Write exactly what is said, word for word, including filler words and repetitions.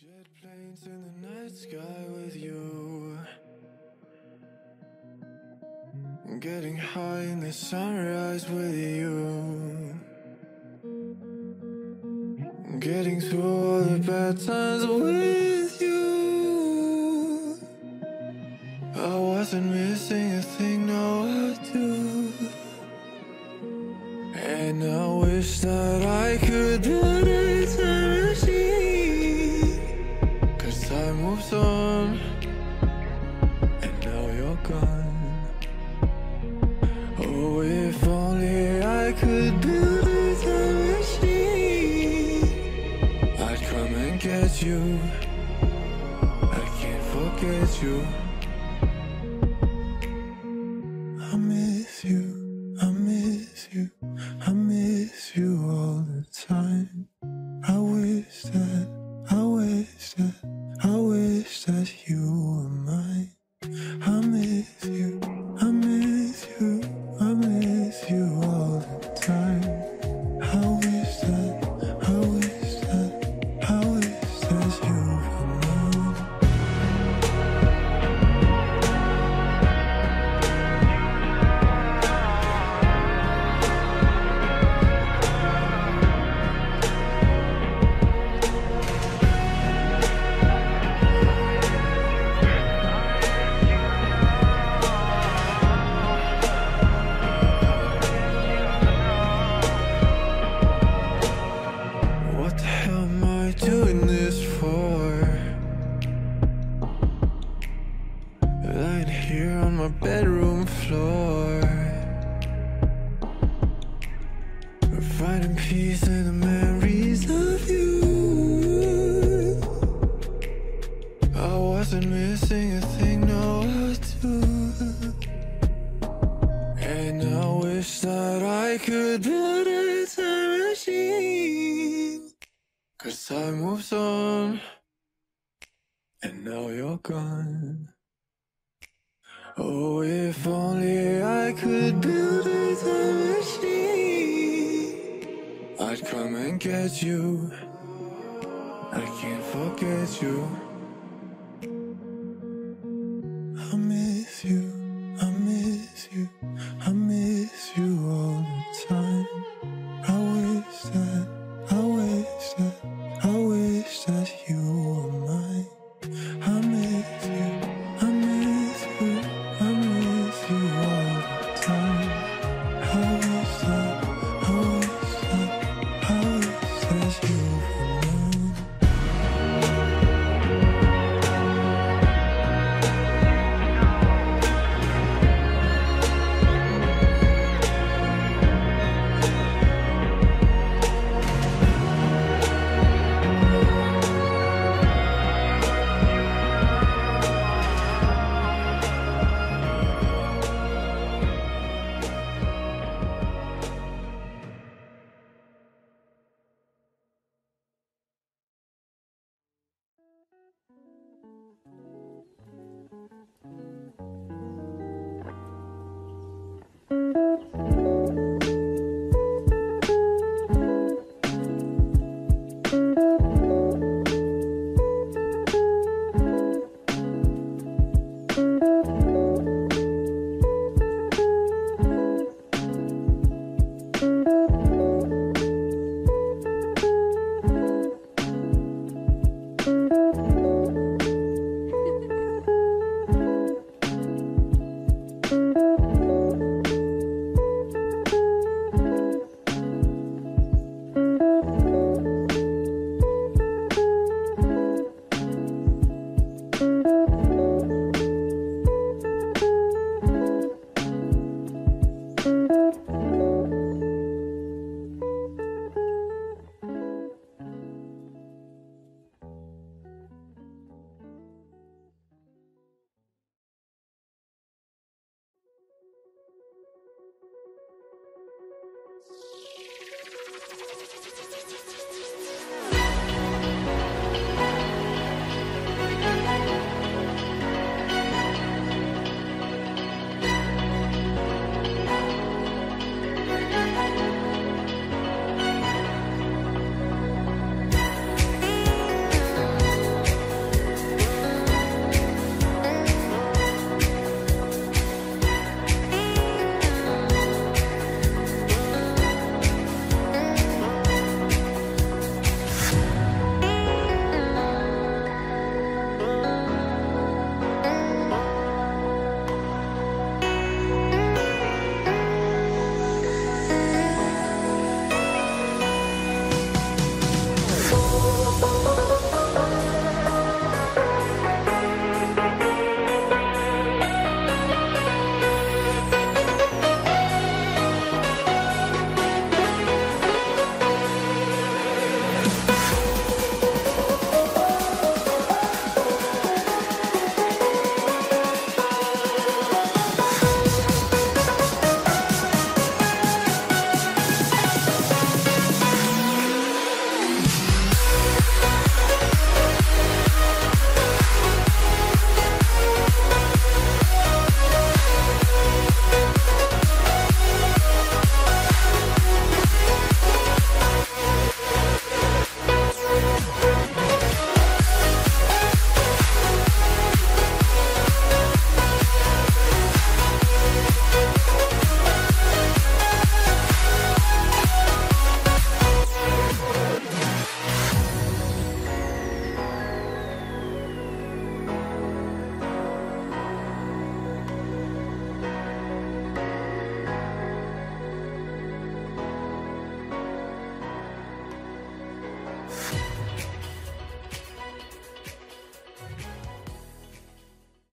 Jet planes in the night sky with you. Getting high in the sunrise with you. Getting through all the bad times with you. I wasn't missing a thing, now I do. And I wish that I could put it in a machine. Time moves on, and now you're gone. Oh, if only I could build a time machine, I'd come and get you. I can't forget you. I miss you, I miss you, I miss you all the time. I wish that, I wish that, I wish that you were mine. I miss you, I miss you, I miss you all the time. I wish that, I wish that, I wish that you were lying here on my bedroom floor, finding peace in the memories of you. I wasn't missing a thing, no, I do. And I wish that I could build a time machine, 'cause time moves on, and now you're gone. Oh, if only I could build a time machine, I'd come and get you. I can't forget you. I miss you, I miss you, I miss you all the time. I wish that, I wish that, I wish that you were mine. I miss you, I miss you, I miss you all the time. I wish that, I wish that, I wish that you were mine.